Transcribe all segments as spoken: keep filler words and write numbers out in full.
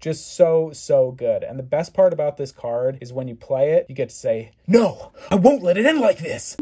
Just so, so good. And the best part about this card is when you play it, you get to say, no, I won't let it end like this.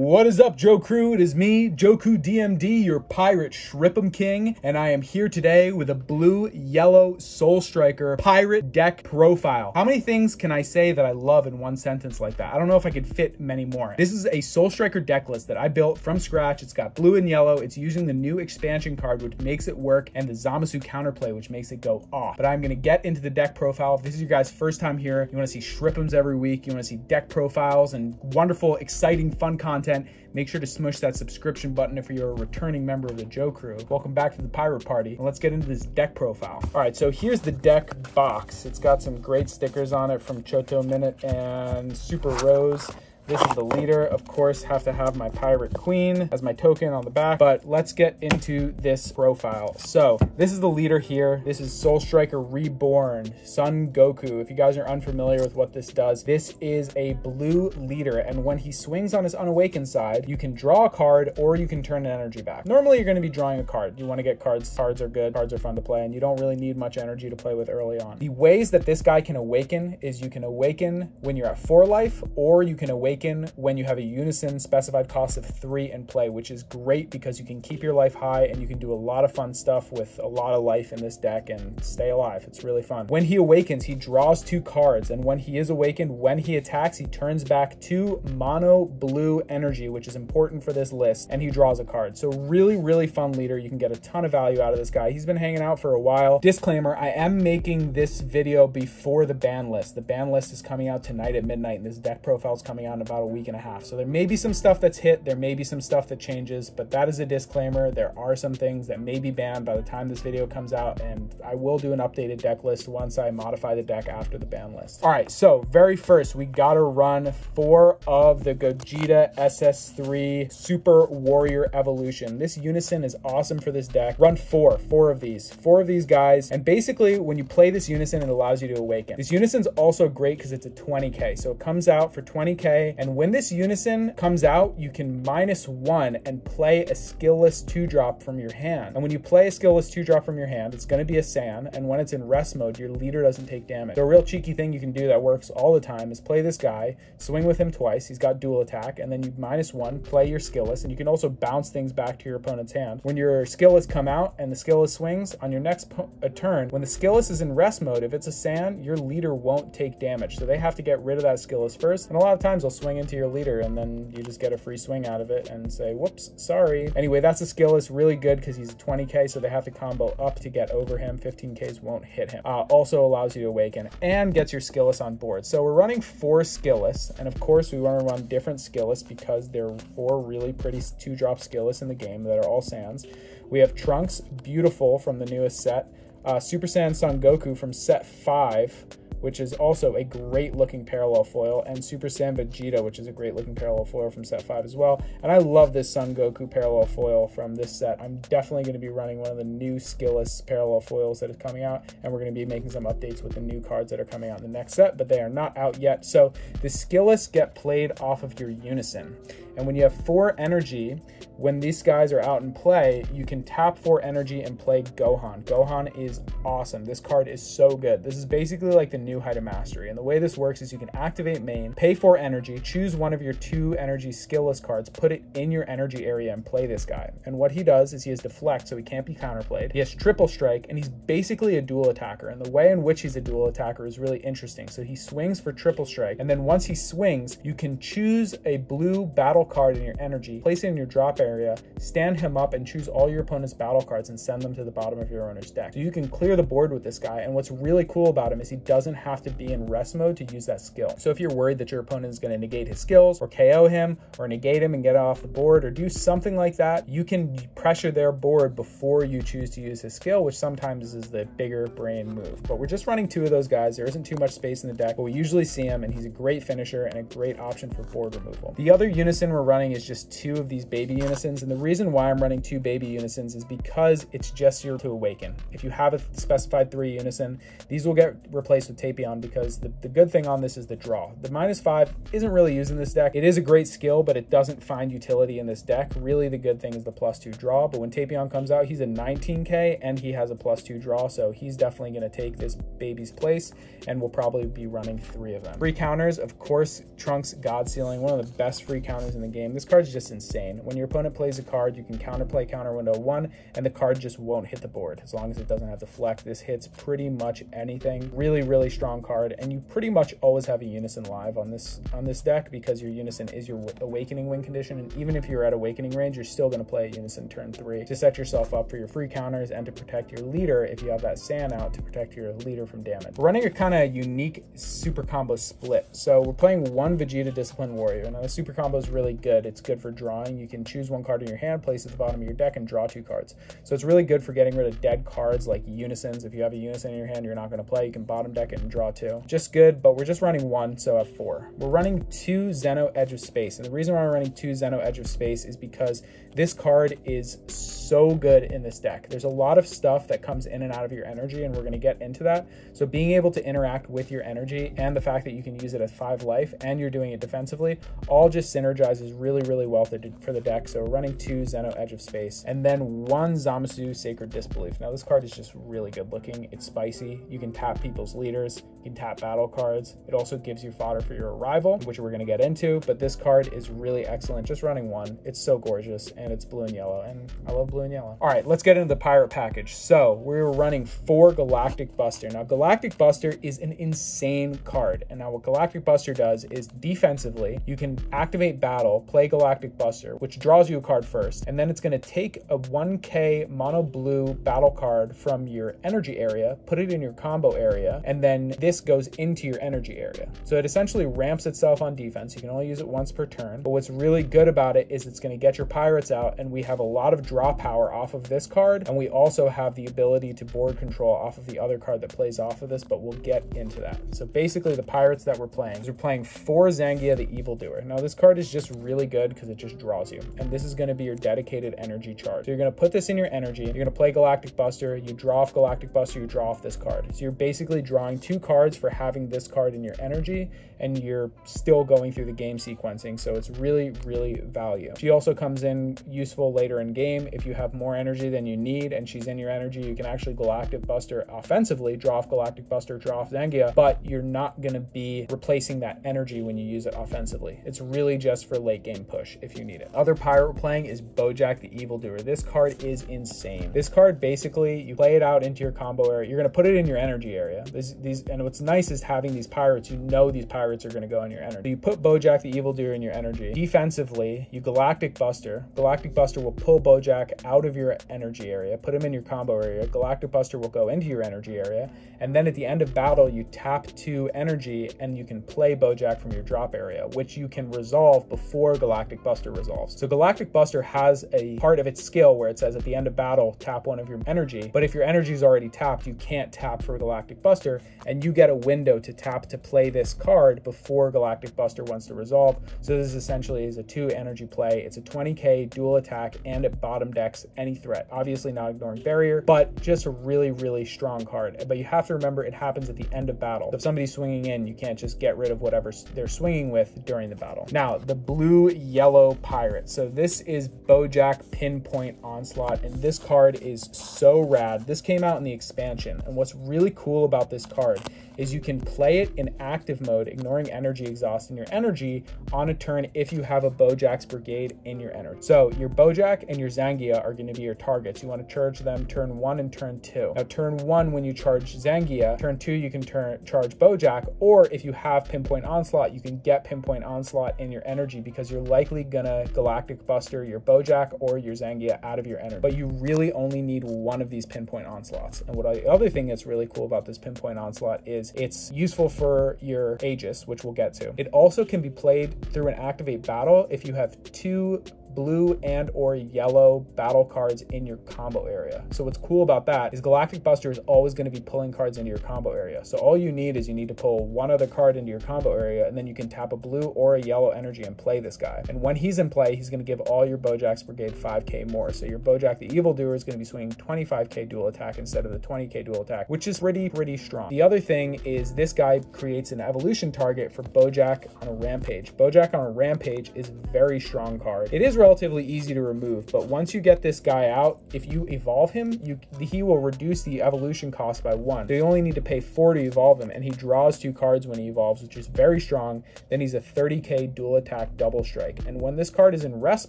What is up, Joe Crew? It is me, Johku D M D, your pirate Shripp'em King, and I am here today with a blue, yellow, Soul Striker pirate deck profile. How many things can I say that I love in one sentence like that? I don't know if I could fit many more. This is a Soul Striker deck list that I built from scratch. It's got blue and yellow. It's using the new expansion card, which makes it work, and the Zamasu counterplay, which makes it go off. But I'm gonna get into the deck profile. If this is your guys' first time here, you wanna see Shripp'ems every week, you wanna see deck profiles and wonderful, exciting, fun content, make sure to smush that subscription button if you're a returning member of the Joe Crew. Welcome back to the pirate party, and let's get into this deck profile. All right, so here's the deck box. It's got some great stickers on it from Choto Minute and Super Rose. This is the leader. Of course, have to have my pirate queen as my token on the back, but let's get into this profile. So this is the leader here. This is Soul Striker Reborn, Son Goku. If you guys are unfamiliar with what this does, this is a blue leader. And when he swings on his unawakened side, you can draw a card or you can turn an energy back. Normally you're gonna be drawing a card. You wanna get cards. Cards are good, cards are fun to play, and you don't really need much energy to play with early on. The ways that this guy can awaken is you can awaken when you're at four life, or you can awaken when you have a unison specified cost of three in play, which is great because you can keep your life high and you can do a lot of fun stuff with a lot of life in this deck and stay alive. It's really fun. When he awakens, he draws two cards, and when he is awakened, when he attacks, he turns back two mono blue energy, which is important for this list, and he draws a card. So really, really fun leader. You can get a ton of value out of this guy. He's been hanging out for a while. Disclaimer, I am making this video before the ban list. The ban list is coming out tonight at midnight, and this deck profile is coming out in about a week and a half. So there may be some stuff that's hit, there may be some stuff that changes, but that is a disclaimer. There are some things that may be banned by the time this video comes out, and I will do an updated deck list once I modify the deck after the ban list. All right, so very first, we gotta run four of the Gogeta S S three Super Warrior Evolution. This unison is awesome for this deck. Run four, four of these, four of these guys, and basically when you play this unison, it allows you to awaken. This unison's also great because it's a twenty K, so it comes out for twenty K, and when this unison comes out, you can minus one and play a skillless two drop from your hand. And when you play a skillless two drop from your hand, it's gonna be a Saiyan. And when it's in rest mode, your leader doesn't take damage. So a real cheeky thing you can do that works all the time is play this guy, swing with him twice, he's got dual attack, and then you minus one, play your skillless, and you can also bounce things back to your opponent's hand. When your skillless come out and the skillless swings, on your next a turn, when the skillless is in rest mode, if it's a Saiyan, your leader won't take damage. So they have to get rid of that skillless first. And a lot of times they'll swing into your leader, and then you just get a free swing out of it and say, whoops, sorry. Anyway, that's a skill that's really good because he's twenty K, so they have to combo up to get over him. fifteen Ks won't hit him. Uh, also allows you to awaken and gets your skillless on board. So we're running four skillless, and of course we want to run different skillless because there are four really pretty two-drop skillless in the game that are all Saiyans. We have Trunks, beautiful from the newest set, uh, Super Saiyan Son Goku from set five, which is also a great looking parallel foil, and Super Saiyan Vegeta, which is a great looking parallel foil from set five as well. And I love this Son Goku parallel foil from this set. I'm definitely gonna be running one of the new skillless parallel foils that is coming out, and we're gonna be making some updates with the new cards that are coming out in the next set, but they are not out yet. So the skillless get played off of your unison. And when you have four energy, when these guys are out in play, you can tap four energy and play Gohan. Gohan is awesome. This card is so good. This is basically like the new Height of Mastery. And the way this works is you can activate main, pay four energy, choose one of your two energy skillless cards, put it in your energy area and play this guy. And what he does is he has deflect, so he can't be counterplayed. He has triple strike, and he's basically a dual attacker. And the way in which he's a dual attacker is really interesting. So he swings for triple strike. And then once he swings, you can choose a blue battle card in your energy, place it in your drop area, stand him up, and choose all your opponent's battle cards and send them to the bottom of your owner's deck. So you can clear the board with this guy, and what's really cool about him is he doesn't have to be in rest mode to use that skill. So if you're worried that your opponent is going to negate his skills or K O him or negate him and get off the board or do something like that, you can pressure their board before you choose to use his skill, which sometimes is the bigger brain move. But we're just running two of those guys. There isn't too much space in the deck, but we usually see him, and he's a great finisher and a great option for board removal. The other unison we're running is just two of these baby unisons. And the reason why I'm running two baby unisons is because it's just your to awaken. If you have a specified three unison, these will get replaced with Tapion, because the, the good thing on this is the draw. The minus five isn't really used in this deck. It is a great skill, but it doesn't find utility in this deck. Really the good thing is the plus two draw, but when Tapion comes out, he's a nineteen K and he has a plus two draw, so he's definitely gonna take this baby's place, and we'll probably be running three of them. Free counters, of course, Trunks God Sealing, one of the best free counters in the game. This card's just insane. When your opponent plays a card, you can counterplay counter window one, and the card just won't hit the board as long as it doesn't have deflect. This hits pretty much anything. Really, really strong card, and you pretty much always have a unison live on this on this deck because your unison is your awakening win condition, and even if you're at awakening range, you're still going to play a unison turn three to set yourself up for your free counters and to protect your leader if you have that Saiyan out, to protect your leader from damage. We're running a kind of unique super combo split. So we're playing one Vegeta Discipline Warrior. Now the super combo is really good. It's good for drawing. You can choose one card in your hand, place it at the bottom of your deck, and draw two cards. So it's really good for getting rid of dead cards like unisons. If you have a unison in your hand, you're not going to play, you can bottom deck it and draw two. Just good, but we're just running one, so I have four. We're running two Xeno Edge of Space. And the reason why we're running two Xeno Edge of Space is because this card is so good in this deck. There's a lot of stuff that comes in and out of your energy, and we're going to get into that. So being able to interact with your energy and the fact that you can use it at five life and you're doing it defensively all just synergizes really, really well for the deck. So we're running two Xeno Edge of Space and then one Zamasu Sacred Disbelief. Now this card is just really good looking. It's spicy. You can tap people's leaders. You can tap battle cards. It also gives you fodder for your arrival, which we're going to get into, but this card is really excellent. Just running one. It's so gorgeous, and it's blue and yellow, and I love blue and yellow. All right, let's get into the pirate package. So we're running four Galactic Buster. Now Galactic Buster is an insane card, and now what Galactic Buster does is defensively, you can activate battle, play Galactic Buster, which draws you a card first, and then it's going to take a one K mono blue battle card from your energy area, put it in your combo area, and then this goes into your energy area. So it essentially ramps itself on defense. You can only use it once per turn, but what's really good about it is it's going to get your pirates out, and we have a lot of draw power off of this card, and we also have the ability to board control off of the other card that plays off of this, but we'll get into that. So basically the pirates that we're playing is we're playing four Zangya the Evildoer. Now this card is just really good because it just draws you, and this is going to be your dedicated energy charge. So you're going to put this in your energy, you're going to play Galactic Buster, you draw off Galactic Buster, you draw off this card. So you're basically drawing two cards for having this card in your energy, and you're still going through the game sequencing, so it's really, really value. She also comes in useful later in game if you have more energy than you need and she's in your energy. You can actually Galactic Buster offensively, draw off Galactic Buster, draw off Zangya, but you're not going to be replacing that energy when you use it offensively. It's really just for late game push if you need it. Other pirate we're playing is Bojack the Evildoer. This card is insane. This card basically, you play it out into your combo area, you're going to put it in your energy area. This, these, and what's nice is having these pirates, you know these pirates are going to go in your energy. So you put Bojack the Evildoer in your energy. Defensively, you Galactic Buster. Galactic Buster will pull Bojack out of your energy area, put him in your combo area. Galactic Buster will go into your energy area, and then at the end of battle, you tap two energy and you can play Bojack from your drop area, which you can resolve before Galactic Buster resolves. So Galactic Buster has a part of its skill where it says at the end of battle, tap one of your energy, but if your energy is already tapped, you can't tap for Galactic Buster, and you get a window to tap to play this card before Galactic Buster wants to resolve. So this essentially is a two energy play. It's a twenty K dual attack, and it bottom decks any threat. Obviously not ignoring barrier, but just a really, really strong card. But you have to remember it happens at the end of battle. If somebody's swinging in, you can't just get rid of whatever they're swinging with during the battle. Now, the blue yellow pirate. So this is Bojack Pinpoint Onslaught, and this card is so rad. This came out in the expansion, and what's really cool about this card is you can play it in active mode, ignoring energy exhaust in your energy on a turn if you have a Bojack's Brigade in your energy. So your Bojack and your Zangya are going to be your targets. You want to charge them turn one and turn two. Now turn one, when you charge Zangya, turn two, you can turn charge Bojack, or if you have Pinpoint Onslaught, you can get Pinpoint Onslaught in your energy because you're likely gonna Galactic Buster your Bojack or your Zangya out of your energy. But you really only need one of these Pinpoint Onslaughts. And what I, the other thing that's really cool about this Pinpoint Onslaught is it's useful for your Aegis, which we'll get to. It also can be played through an activate battle if you have two blue and or yellow battle cards in your combo area. So what's cool about that is Galactic Buster is always going to be pulling cards into your combo area. So all you need is you need to pull one other card into your combo area, and then you can tap a blue or a yellow energy and play this guy. And when he's in play, he's going to give all your Bojack's brigade five K more. So your Bojack the Evildoer is going to be swinging twenty-five K dual attack instead of the twenty K dual attack, which is pretty, pretty strong. The other thing is this guy creates an evolution target for Bojack on a rampage. Bojack on a rampage is a very strong card. It is relatively easy to remove, but once you get this guy out, if you evolve him, you he will reduce the evolution cost by one. So you only need to pay four to evolve him, and he draws two cards when he evolves, which is very strong. Then he's a thirty K dual attack double strike. And when this card is in rest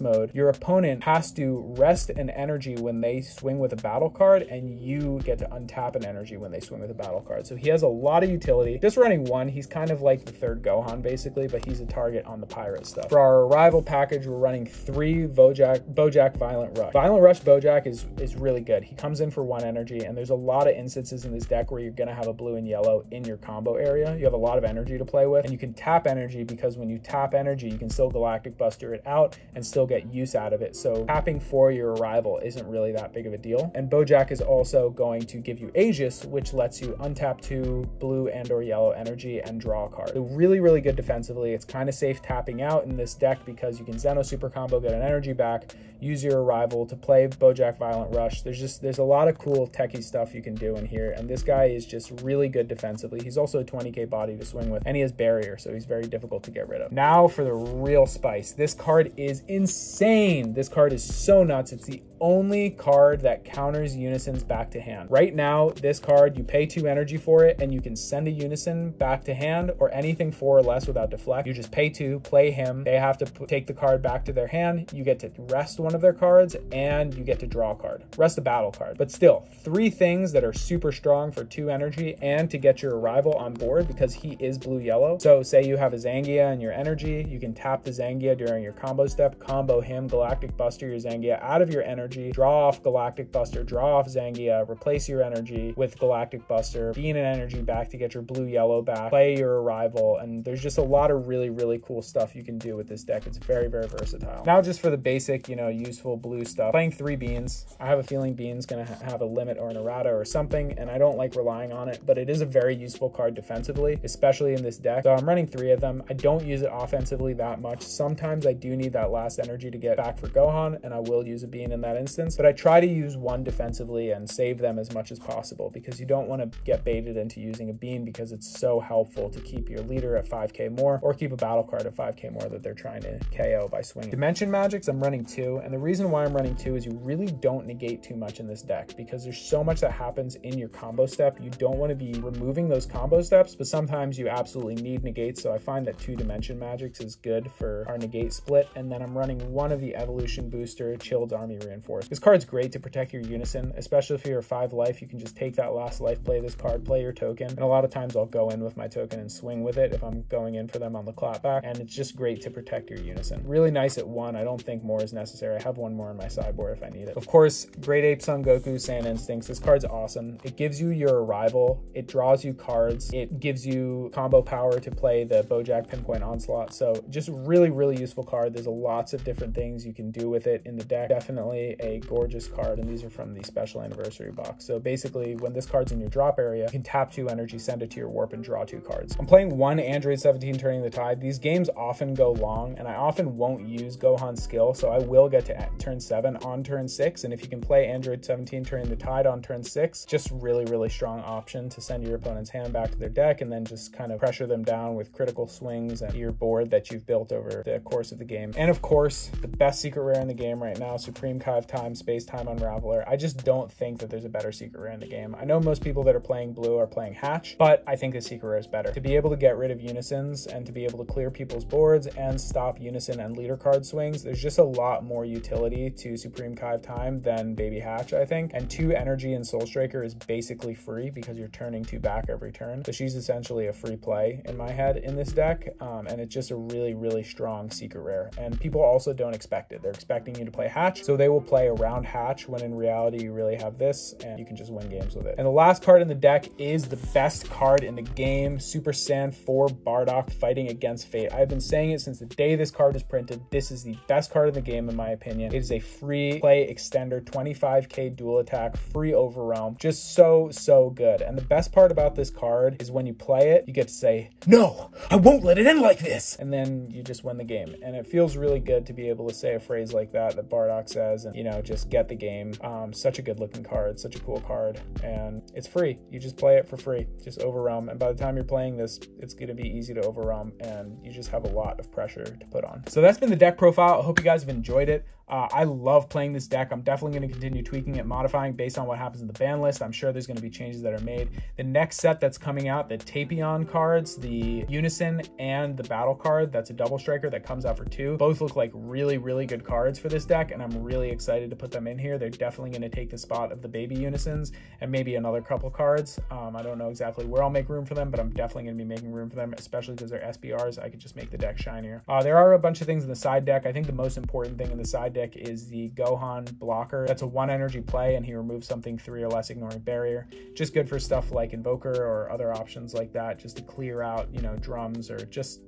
mode, your opponent has to rest an energy when they swing with a battle card, and you get to untap an energy when they swing with a battle card. So he has a lot of utility. Just running one, he's kind of like the third Gohan basically, but he's a target on the pirate stuff. For our arrival package, we're running three Bojack, Bojack Violent Rush. Violent Rush Bojack is, is really good. He comes in for one energy, and there's a lot of instances in this deck where you're gonna have a blue and yellow in your combo area. You have a lot of energy to play with, and you can tap energy, because when you tap energy, you can still Galactic Buster it out and still get use out of it. So tapping for your arrival isn't really that big of a deal. And Bojack is also going to give you Aegis, which lets you untap two blue and or yellow energy and draw a card. So really, really good defensively. It's kind of safe tapping out in this deck because you can Xeno super combo, get an energy back, use your arrival to play Bojack Violent Rush. There's just, there's a lot of cool techie stuff you can do in here. And this guy is just really good defensively. He's also a twenty K body to swing with, and he has barrier, so he's very difficult to get rid of. Now for the real spice. This card is insane. This card is so nuts. It's the only card that counters unisons back to hand. Right now, this card, you pay two energy for it, and you can send a unison back to hand or anything four or less without deflect. You just pay two, play him. They have to take the card back to their hand. You get to rest one of their cards, and you get to draw a card. Rest a battle card. But still, three things that are super strong for two energy and to get your arrival on board, because he is blue-yellow. So say you have a Zangya in your energy, you can tap the Zangya during your combo step, combo him, Galactic Buster your Zangya out of your energy, draw off Galactic Buster, draw off Zangya, replace your energy with Galactic Buster, being an energy back to get your blue yellow back, play your arrival. And there's just a lot of really, really cool stuff you can do with this deck. It's very, very versatile. Now just for the basic, you know, useful blue stuff, playing three Beans. I have a feeling Beans gonna ha have a limit or an errata or something, and I don't like relying on it, but it is a very useful card defensively, especially in this deck. So I'm running three of them. I don't use it offensively that much. Sometimes I do need that last energy to get back for Gohan, and I will use a Bean in that instance, but I try to use one defensively and save them as much as possible, because you don't want to get baited into using a Bean, because it's so helpful to keep your leader at five K more, or keep a battle card at five K more that they're trying to K O by swinging. Dimension Magics, I'm running two, and the reason why I'm running two is you really don't negate too much in this deck, because there's so much that happens in your combo step. You don't want to be removing those combo steps, but sometimes you absolutely need negates, so I find that two Dimension Magics is good for our negate split. And then I'm running one of the Evolution Booster Chilled Army Reinforcement. This card's great to protect your unison, especially if you're five life. You can just take that last life, play this card, play your token. And a lot of times I'll go in with my token and swing with it if I'm going in for them on the clapback. And it's just great to protect your unison. Really nice at one. I don't think more is necessary. I have one more in my sideboard if I need it. Of course, Great Ape Son Goku Saiyan Instincts. This card's awesome. It gives you your arrival. It draws you cards. It gives you combo power to play the Bojack Pinpoint Onslaught. So just really, really useful card. There's lots of different things you can do with it in the deck. Definitely a gorgeous card, and these are from the special anniversary box. So basically, when this card's in your drop area, you can tap two energy, send it to your warp, and draw two cards. I'm playing one Android seventeen Turning the Tide. These games often go long, and I often won't use Gohan's skill, so I will get to turn seven on turn six. And if you can play Android seventeen Turning the Tide on turn six, just really, really strong option to send your opponent's hand back to their deck, and then just kind of pressure them down with critical swings and your board that you've built over the course of the game. And of course, the best secret rare in the game right now, Supreme Kai of Time Space-Time Unraveler. I just don't think that there's a better secret rare in the game. I know most people that are playing blue are playing Hatch, but I think the secret rare is better. To be able to get rid of unisons and to be able to clear people's boards and stop unison and leader card swings, there's just a lot more utility to Supreme Kai of Time than Baby Hatch, I think. And two energy in Soul Striker is basically free because you're turning two back every turn. So she's essentially a free play in my head in this deck. Um, and it's just a really, really strong secret rare. And people also don't expect it. They're expecting you to play Hatch, so they will play around Hatch, when in reality you really have this and you can just win games with it. And the last card in the deck is the best card in the game, Super Saiyan four Bardock Fighting Against Fate. I've been saying it since the day this card was printed. This is the best card in the game in my opinion. It is a free play extender, twenty-five K dual attack, free overrealm, just so, so good. And the best part about this card is when you play it, you get to say, no, I won't let it end like this. And then you just win the game. And it feels really good to be able to say a phrase like that that Bardock says and, you know, just get the game. Um, such a good looking card, such a cool card. And it's free. You just play it for free, just overwhelm. And by the time you're playing this, it's going to be easy to overwhelm and you just have a lot of pressure to put on. So that's been the deck profile. I hope you guys have enjoyed it. Uh, I love playing this deck. I'm definitely going to continue tweaking it, modifying based on what happens in the ban list. I'm sure there's going to be changes that are made. The next set that's coming out, the Tapion cards, the Unison and the Battle card, that's a double striker that comes out for two. Both look like really, really good cards for this deck, and I'm really excited to put them in here. They're definitely going to take the spot of the baby Unisons and maybe another couple cards. Um, I don't know exactly where I'll make room for them, but I'm definitely going to be making room for them, especially because they're S B Rs. I could just make the deck shinier. Uh, there are a bunch of things in the side deck. I think the most important thing in the side deck is the Gohan blocker. That's a one energy play and he removes something three or less, ignoring barrier. Just good for stuff like Invoker or other options like that, just to clear out, you know, drums or just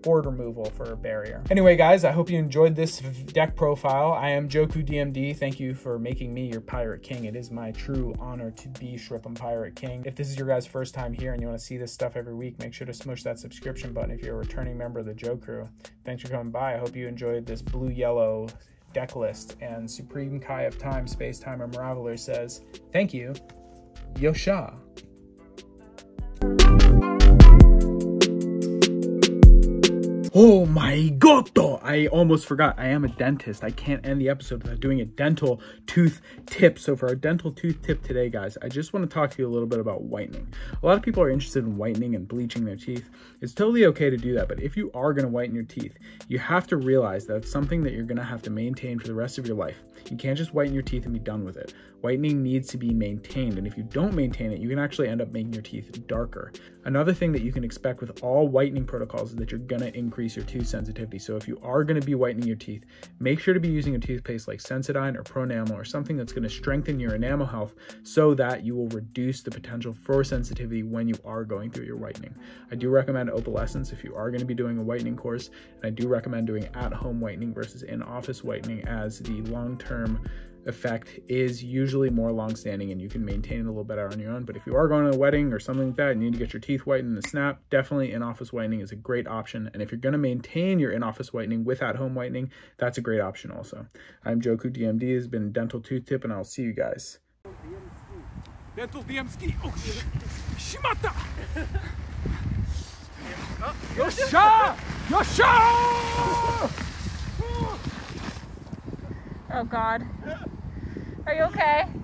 board removal for a barrier. Anyway, guys, I hope you enjoyed this deck profile. I am Joku D M D. Thank you for making me your Pirate King. It is my true honor to be Shrippum Pirate King. If this is your guys' first time here and you want to see this stuff every week, make sure to smush that subscription button if you're a returning member of the Joe Crew. Thanks for coming by. I hope you enjoyed this blue yellow deck list, and Supreme Kai of Time Space-Time Unraveler says, thank you, Yosha. Oh my god, I almost forgot. I am a dentist. I can't end the episode without doing a dental tooth tip. So for our dental tooth tip today, guys, I just want to talk to you a little bit about whitening. A lot of people are interested in whitening and bleaching their teeth. It's totally okay to do that, but if you are going to whiten your teeth, you have to realize that it's something that you're going to have to maintain for the rest of your life. You can't just whiten your teeth and be done with it. Whitening needs to be maintained, and if you don't maintain it, you can actually end up making your teeth darker. Another thing that you can expect with all whitening protocols is that you're going to increase your tooth sensitivity. So if you are going to be whitening your teeth, make sure to be using a toothpaste like Sensodyne or Pronamel or something that's going to strengthen your enamel health so that you will reduce the potential for sensitivity when you are going through your whitening. I do recommend Opalescence if you are going to be doing a whitening course, and I do recommend doing at-home whitening versus in-office whitening, as the long-term effect is usually more long-standing and you can maintain it a little better on your own. But if you are going to a wedding or something like that and you need to get your teeth whitened in the snap, definitely in-office whitening is a great option. And if you're going to maintain your in-office whitening with at-home whitening, that's a great option also. I'm Joku D M D. This has been Dental Tooth Tip, and I'll see you guys. Dental D M D. Oh, shimata! Yosha! Yosha! Oh, God. Are you okay?